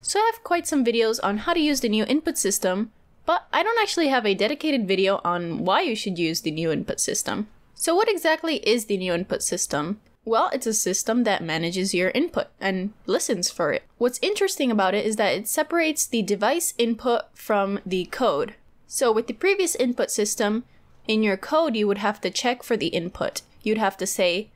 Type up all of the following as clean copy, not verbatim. So I have quite some videos on how to use the new input system, but I don't actually have a dedicated video on why you should use the new input system. So what exactly is the new input system? Well, it's a system that manages your input and listens for it. What's interesting about it is that it separates the device input from the code. So with the previous input system, in your code you would have to check for the input. You'd have to say,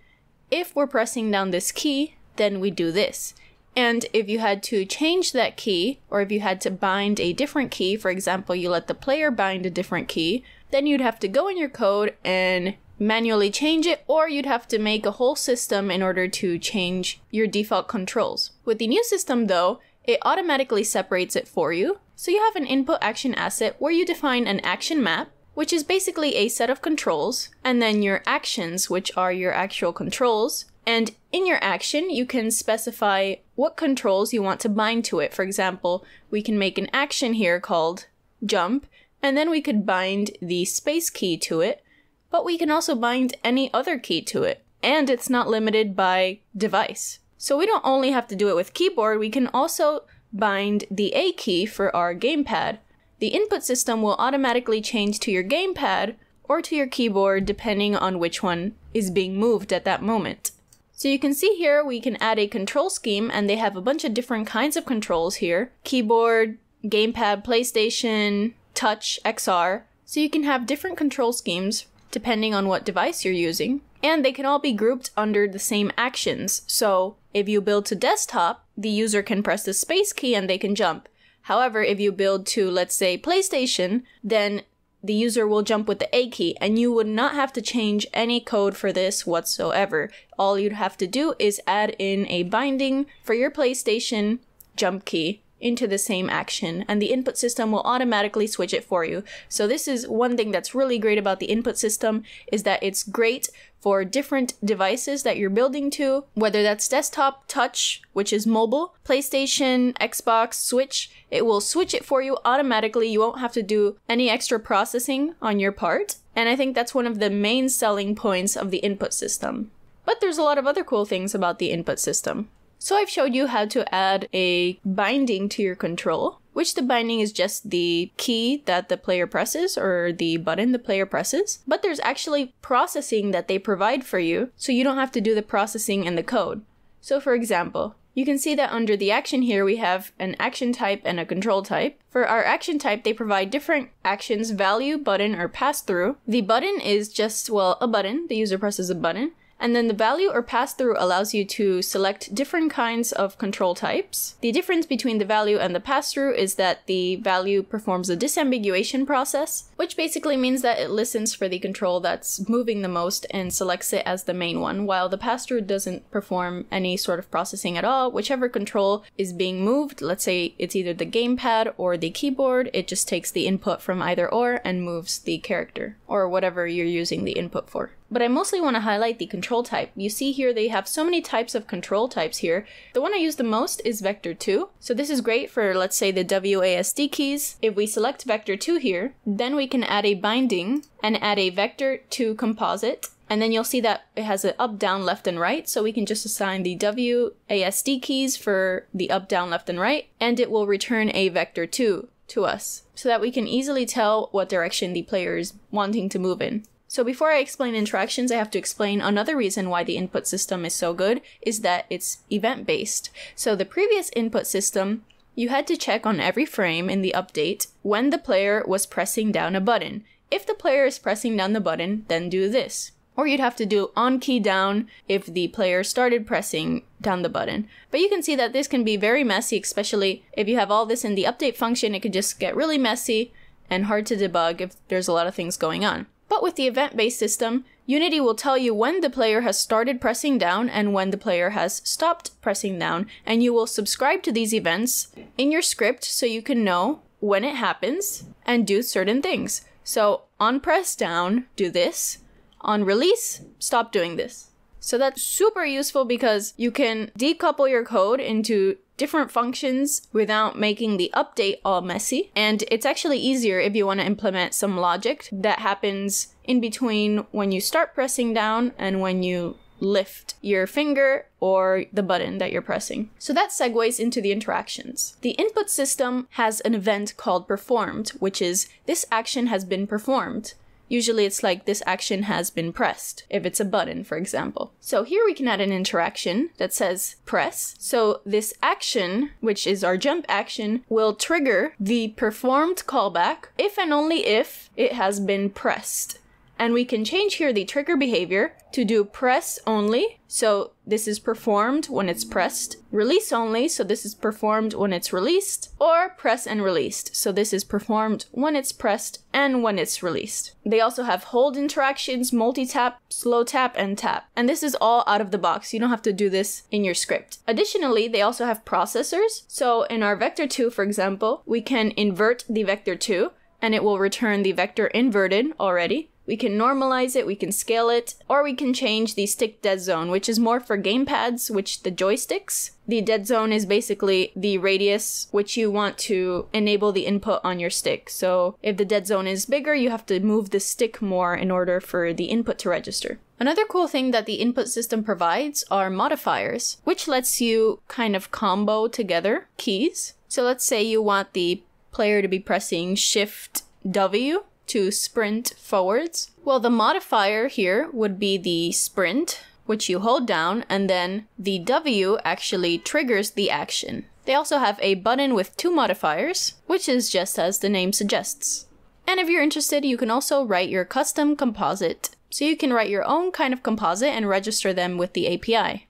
if we're pressing down this key, then we do this. And if you had to change that key, or if you had to bind a different key, for example, you let the player bind a different key, then you'd have to go in your code and manually change it, or you'd have to make a whole system in order to change your default controls. With the new system though, it automatically separates it for you. So you have an input action asset where you define an action map, which is basically a set of controls, and then your actions, which are your actual controls. And in your action, you can specify what controls you want to bind to it. For example, we can make an action here called jump, and then we could bind the space key to it, but we can also bind any other key to it. And it's not limited by device. So we don't only have to do it with keyboard, we can also bind the A key for our gamepad. The input system will automatically change to your gamepad or to your keyboard depending on which one is being moved at that moment. So you can see here we can add a control scheme, and they have a bunch of different kinds of controls here. Keyboard, gamepad, PlayStation, touch, XR. So you can have different control schemes depending on what device you're using. And they can all be grouped under the same actions. So if you build to desktop, the user can press the space key and they can jump. However, if you build to, let's say, PlayStation, then the user will jump with the A key, and you would not have to change any code for this whatsoever. All you'd have to do is add in a binding for your PlayStation jump key into the same action, and the input system will automatically switch it for you. So this is one thing that's really great about the input system, is that it's great for different devices that you're building to, whether that's desktop, touch, which is mobile, PlayStation, Xbox, Switch. It will switch it for you automatically. You won't have to do any extra processing on your part. And I think that's one of the main selling points of the input system. But there's a lot of other cool things about the input system. So I've showed you how to add a binding to your control, which the binding is just the key that the player presses or the button the player presses. But there's actually processing that they provide for you, so you don't have to do the processing in the code. So for example, you can see that under the action here we have an action type and a control type. For our action type, they provide different actions: value, button, or pass-through. The button is just, well, a button. The user presses a button. And then the value or pass-through allows you to select different kinds of control types. The difference between the value and the pass-through is that the value performs a disambiguation process, which basically means that it listens for the control that's moving the most and selects it as the main one, while the pass-through doesn't perform any sort of processing at all. Whichever control is being moved, let's say it's either the gamepad or the keyboard, it just takes the input from either or and moves the character, or whatever you're using the input for. But I mostly want to highlight the control type. You see here they have so many types of control types here. The one I use the most is Vector 2. So this is great for, let's say, the WASD keys. If we select Vector 2 here, then we can add a binding and add a Vector 2 composite. And then you'll see that it has an up, down, left, and right. So we can just assign the WASD keys for the up, down, left, and right. And it will return a Vector 2 to us so that we can easily tell what direction the player is wanting to move in. So before I explain interactions, I have to explain another reason why the input system is so good, is that it's event-based. So the previous input system, you had to check on every frame in the update when the player was pressing down a button. If the player is pressing down the button, then do this. Or you'd have to do on key down if the player started pressing down the button. But you can see that this can be very messy, especially if you have all this in the update function. It could just get really messy and hard to debug if there's a lot of things going on. But with the event-based system, Unity will tell you when the player has started pressing down and when the player has stopped pressing down, and you will subscribe to these events in your script so you can know when it happens and do certain things. So on press down, do this. On release, stop doing this. So that's super useful because you can decouple your code into different functions without making the update all messy. And it's actually easier if you want to implement some logic that happens in between when you start pressing down and when you lift your finger or the button that you're pressing. So that segues into the interactions. The input system has an event called performed, which is this action has been performed. Usually it's like this action has been pressed, if it's a button, for example. So here we can add an interaction that says press. So this action, which is our jump action, will trigger the performed callback if and only if it has been pressed. And we can change here the trigger behavior to do press only. So this is performed when it's pressed. Release only. So this is performed when it's released. Or press and released. So this is performed when it's pressed and when it's released. They also have hold interactions, multi-tap, slow tap, and tap. And this is all out of the box. You don't have to do this in your script. Additionally, they also have processors. So in our vector2, for example, we can invert the vector2 and it will return the vector inverted already. We can normalize it, we can scale it, or we can change the stick dead zone, which is more for gamepads, which the joysticks. The dead zone is basically the radius which you want to enable the input on your stick. So if the dead zone is bigger, you have to move the stick more in order for the input to register. Another cool thing that the input system provides are modifiers, which lets you kind of combo together keys. So let's say you want the player to be pressing Shift W to sprint forwards. Well, the modifier here would be the sprint, which you hold down, and then the W actually triggers the action. They also have a button with two modifiers, which is just as the name suggests. And if you're interested, you can also write your custom composite. So you can write your own kind of composite and register them with the API.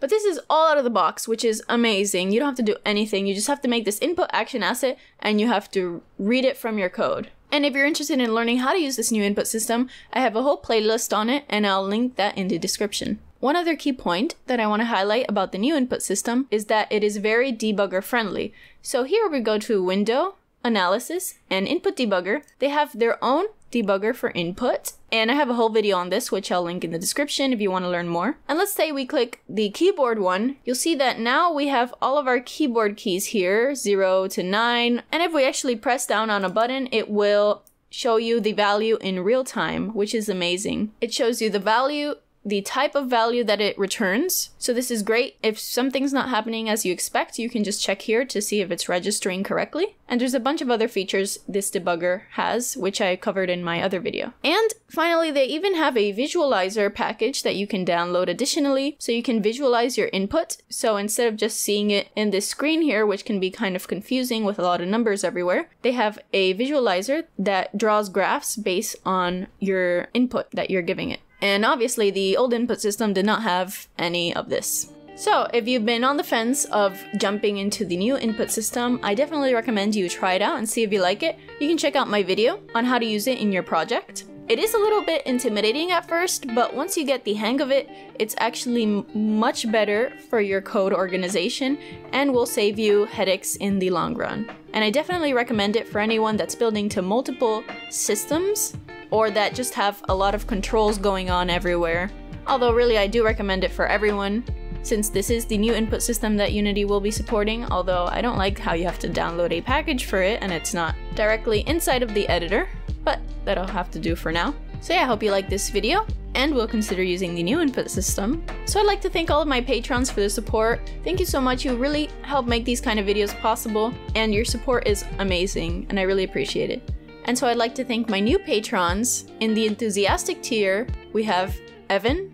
But this is all out of the box, which is amazing. You don't have to do anything. You just have to make this input action asset and you have to read it from your code. And if you're interested in learning how to use this new input system, I have a whole playlist on it and I'll link that in the description. One other key point that I want to highlight about the new input system is that it is very debugger friendly. So here we go to Window, Analysis, and Input Debugger. They have their own debugger for input, and I have a whole video on this which I'll link in the description if you want to learn more. And let's say we click the keyboard one, you'll see that now we have all of our keyboard keys here, 0 to 9, and if we actually press down on a button, it will show you the value in real time, which is amazing. It shows you the value, the type of value that it returns. So this is great. If something's not happening as you expect, you can just check here to see if it's registering correctly. And there's a bunch of other features this debugger has, which I covered in my other video. And finally, they even have a visualizer package that you can download additionally, so you can visualize your input. So instead of just seeing it in this screen here, which can be kind of confusing with a lot of numbers everywhere, they have a visualizer that draws graphs based on your input that you're giving it. And obviously, the old input system did not have any of this. So if you've been on the fence of jumping into the new input system, I definitely recommend you try it out and see if you like it. You can check out my video on how to use it in your project. It is a little bit intimidating at first, but once you get the hang of it, it's actually much better for your code organization and will save you headaches in the long run. And I definitely recommend it for anyone that's building to multiple systems or that just have a lot of controls going on everywhere. Although really I do recommend it for everyone, since this is the new input system that Unity will be supporting, although I don't like how you have to download a package for it and it's not directly inside of the editor, but that'll have to do for now. So yeah, I hope you like this video and will consider using the new input system. So I'd like to thank all of my patrons for their support. Thank you so much, you really help make these kind of videos possible and your support is amazing and I really appreciate it. And so I'd like to thank my new patrons. In the enthusiastic tier, we have Evan.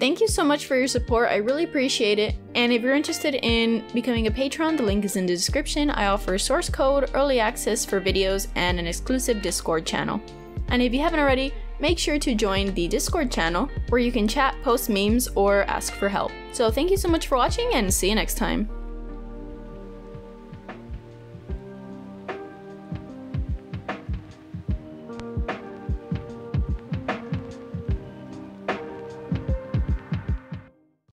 Thank you so much for your support, I really appreciate it. And if you're interested in becoming a patron, the link is in the description. I offer source code, early access for videos, and an exclusive Discord channel. And if you haven't already, make sure to join the Discord channel where you can chat, post memes, or ask for help. So thank you so much for watching and see you next time.